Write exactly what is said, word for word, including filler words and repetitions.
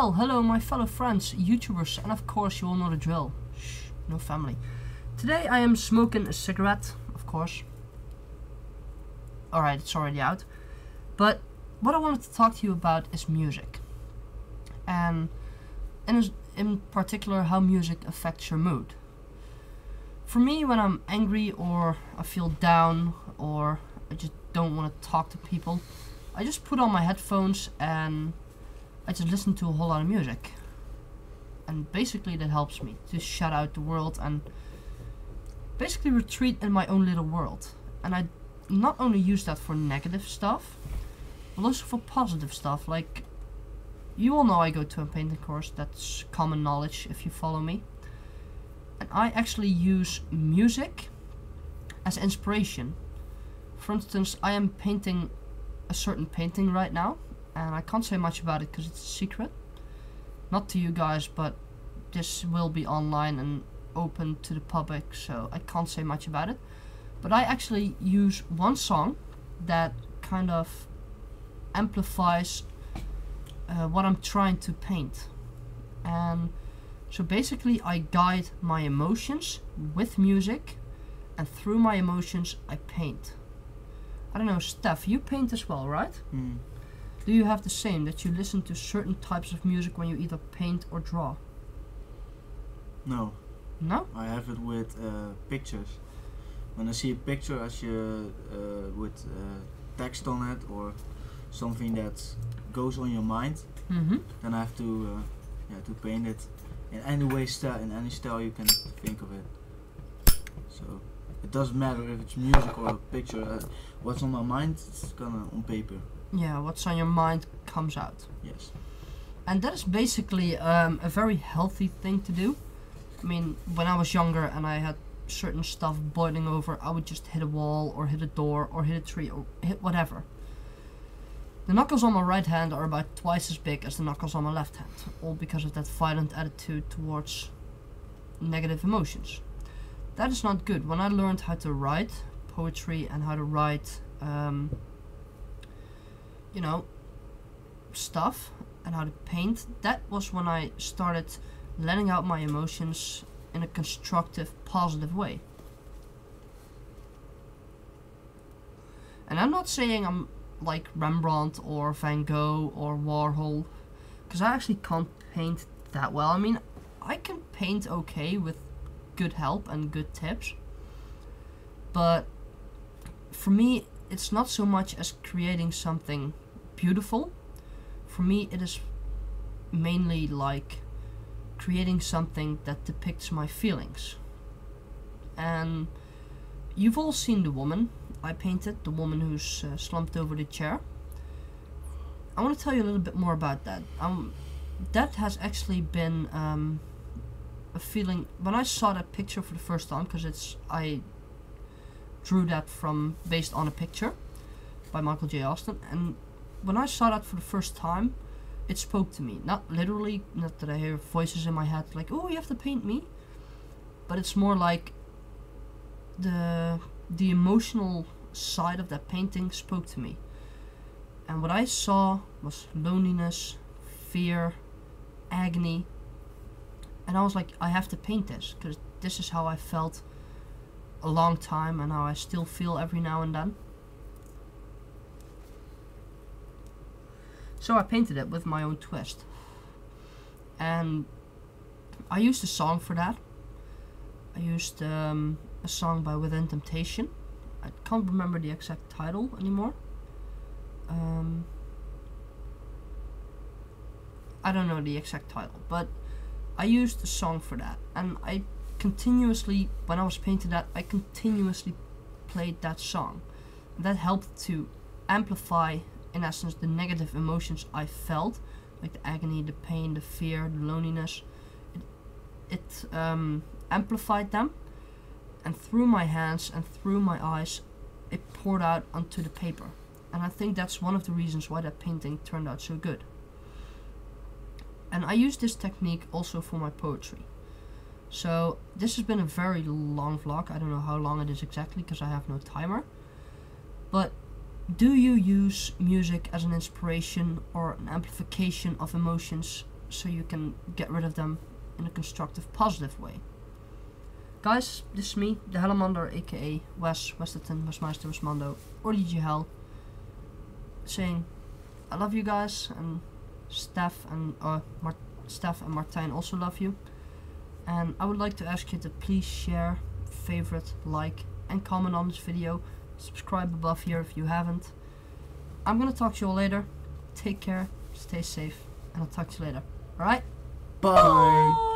well, hello my fellow friends, YouTubers, and of course you all know the drill. Shh, no family. Today I am smoking a cigarette, of course. Alright, it's already out. But what I wanted to talk to you about is music. And in, in particular, how music affects your mood. For me, when I'm angry or I feel down or I just don't want to talk to people, I just put on my headphones and I just listen to a whole lot of music. And basically that helps me to shut out the world and basically retreat in my own little world. And I not only use that for negative stuff, but also for positive stuff. Like, you all know I go to a painting course, that's common knowledge if you follow me. And I actually use music as inspiration. For instance, I am painting a certain painting right now, and I can't say much about it because it's a secret. Not to you guys, but this will be online and open to the public, so I can't say much about it. But I actually use one song that kind of amplifies uh, what I'm trying to paint. And so basically I guide my emotions with music, and through my emotions I paint. I don't know, Steph, you paint as well, right? Mm. Do you have the same, that you listen to certain types of music when you either paint or draw? No. No? I have it with uh, pictures. When I see a picture as you, uh, with uh, text on it or something that goes on your mind, mm-hmm. then I have to, uh, yeah, to paint it in any way, style, in any style you can think of it. So. It doesn't matter if it's music or a picture. Uh, what's on my mind, it's gonna on paper. Yeah, what's on your mind comes out. Yes. And that is basically um, a very healthy thing to do. I mean, when I was younger and I had certain stuff boiling over, I would just hit a wall or hit a door or hit a tree or hit whatever. The knuckles on my right hand are about twice as big as the knuckles on my left hand, all because of that violent attitude towards negative emotions. That is not good. When I learned how to write poetry and how to write, um, you know, stuff and how to paint, that was when I started letting out my emotions in a constructive, positive way. And I'm not saying I'm like Rembrandt or Van Gogh or Warhol, because I actually can't paint that well. I mean, I can paint okay with good help and good tips, but for me it's not so much as creating something beautiful. For me it is mainly like creating something that depicts my feelings. And you've all seen the woman I painted, the woman who's uh, slumped over the chair. I want to tell you a little bit more about that. Um, that has actually been um, a feeling when I saw that picture for the first time, because it's I drew that from based on a picture by Michael J. Austin, and when I saw that for the first time it spoke to me. Not literally, not that I hear voices in my head like, oh, you have to paint me, but it's more like the the emotional side of that painting spoke to me. And what I saw was loneliness, fear, agony. And I was like, I have to paint this, because this is how I felt a long time and how I still feel every now and then. So I painted it with my own twist. And I used a song for that. I used um, a song by Within Temptation. I can't remember the exact title anymore. Um, I don't know the exact title, but I used a song for that, and I continuously, when I was painting that, I continuously played that song. That helped to amplify, in essence, the negative emotions I felt, like the agony, the pain, the fear, the loneliness. It, it um, amplified them, and through my hands and through my eyes, it poured out onto the paper. And I think that's one of the reasons why that painting turned out so good. And I use this technique also for my poetry. So this has been a very long vlog. I don't know how long it is exactly because I have no timer. But do you use music as an inspiration or an amplification of emotions so you can get rid of them in a constructive, positive way. Guys, this is me, the Hellamander, aka Wes, Westerton, Westmeister, Westmondo, or D J Hell, saying I love you guys, and Steph and uh, Mar Steph and Martijn also love you. And I would like to ask you to please share, favorite, like, and comment on this video. Subscribe above here if you haven't. I'm gonna talk to you all later. Take care, stay safe, and I'll talk to you later. Alright? Bye! Bye.